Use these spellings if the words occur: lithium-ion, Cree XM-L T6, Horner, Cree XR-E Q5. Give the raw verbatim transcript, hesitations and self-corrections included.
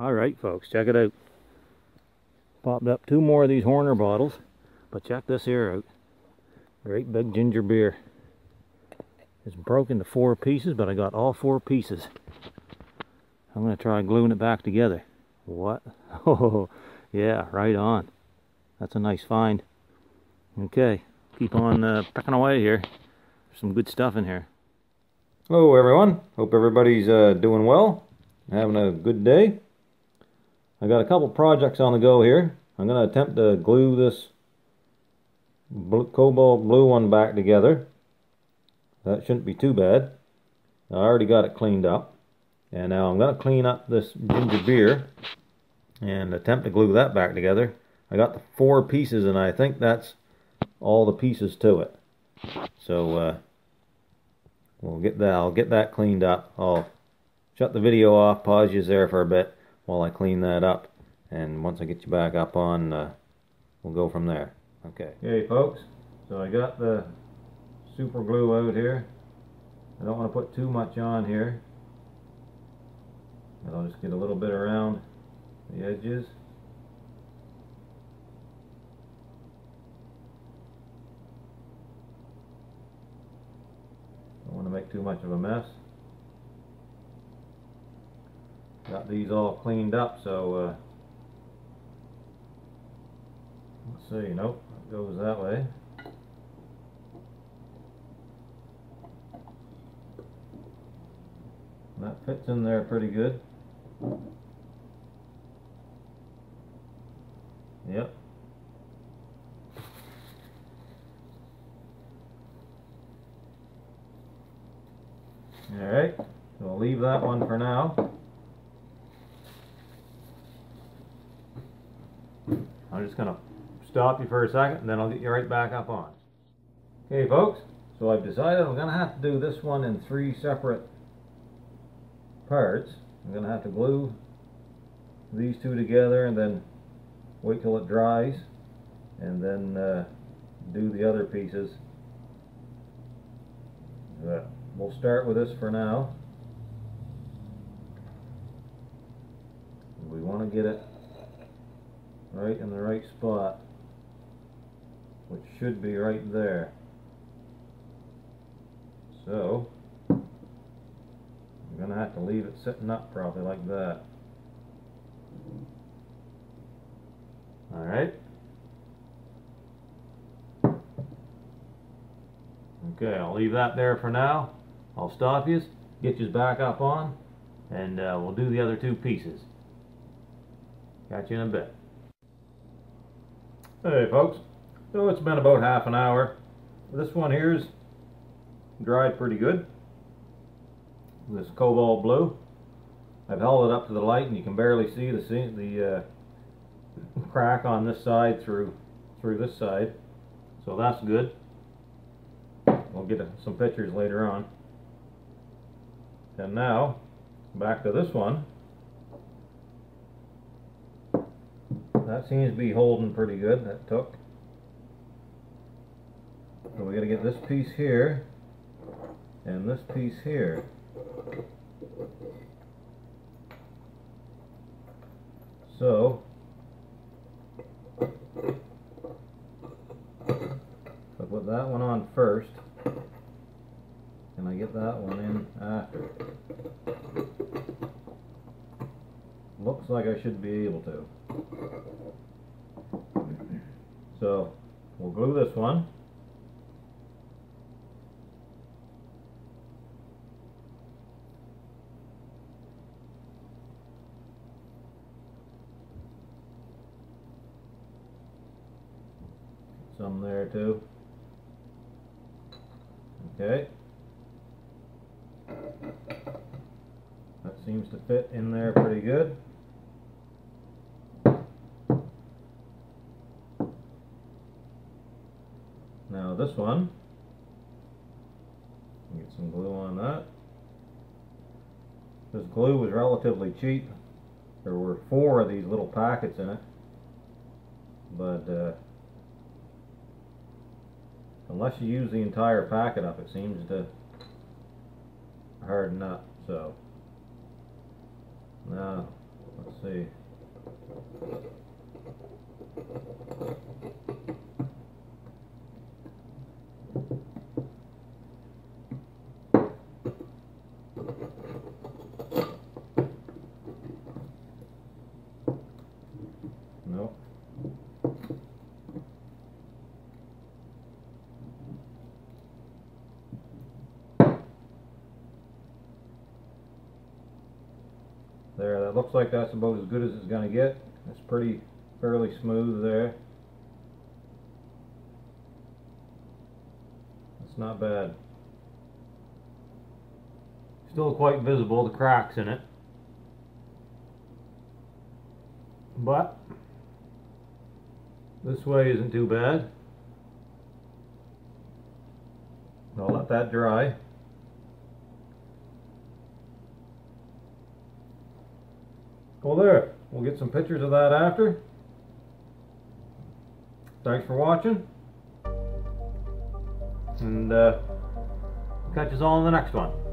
Alright folks, check it out. Popped up two more of these Horner bottles, but check this here out. Great big ginger beer. It's broken into four pieces, but I got all four pieces. I'm going to try gluing it back together. What? Oh, yeah, right on. That's a nice find. Okay, keep on uh, pecking away here. There's some good stuff in here. Hello everyone. Hope everybody's uh, doing well. Having a good day. I got a couple projects on the go here. I'm going to attempt to glue this blue, cobalt blue one back together. That shouldn't be too bad. I already got it cleaned up. And now I'm going to clean up this ginger beer and attempt to glue that back together. I got the four pieces, and I think that's all the pieces to it. So uh, we'll get that. I'll get that cleaned up. I'll shut the video off, pause you there for a bit while I clean that up, and once I get you back up on, uh, we'll go from there. Okay. Hey folks. So I got the super glue out here. I don't want to put too much on here. I'll just get a little bit around the edges. Don't want to make too much of a mess. Got these all cleaned up, so uh, let's see. Nope, it goes that way. That fits in there pretty good. Yep. Alright, so we'll leave that one for now. I'm just going to stop you for a second and then I'll get you right back up on. Okay folks, so I've decided I'm going to have to do this one in three separate parts. I'm going to have to glue these two together and then wait till it dries and then uh, do the other pieces. But we'll start with this for now. We want to get it right in the right spot, which should be right there. So I'm going to have to leave it sitting up probably like that. Alright. Okay, I'll leave that there for now. I'll stop you, get you back up on, and uh, we'll do the other two pieces. Catch you in a bit. Hey folks, so it's been about half an hour. This one here's dried pretty good. This cobalt blue. I've held it up to the light and you can barely see the the uh, crack on this side through through this side, so that's good. We'll get a, some pictures later on. And now back to this one. That seems to be holding pretty good. That took. So we got to get this piece here and this piece here. So I put that one on first and I get that one in after. Looks like I should be able to. So we'll glue this one. Some there too. Okay. That seems to fit in there pretty good. Now this one. Get some glue on that. This glue was relatively cheap. There were four of these little packets in it. But uh unless you use the entire packet up, it seems to harden up. So now let's see. There, that looks like that's about as good as it's going to get. It's pretty fairly smooth there. It's not bad. Still quite visible, the cracks in it. But this way isn't too bad. I'll let that dry. Well, there, we'll get some pictures of that after. Thanks for watching, and uh, catch us all in the next one.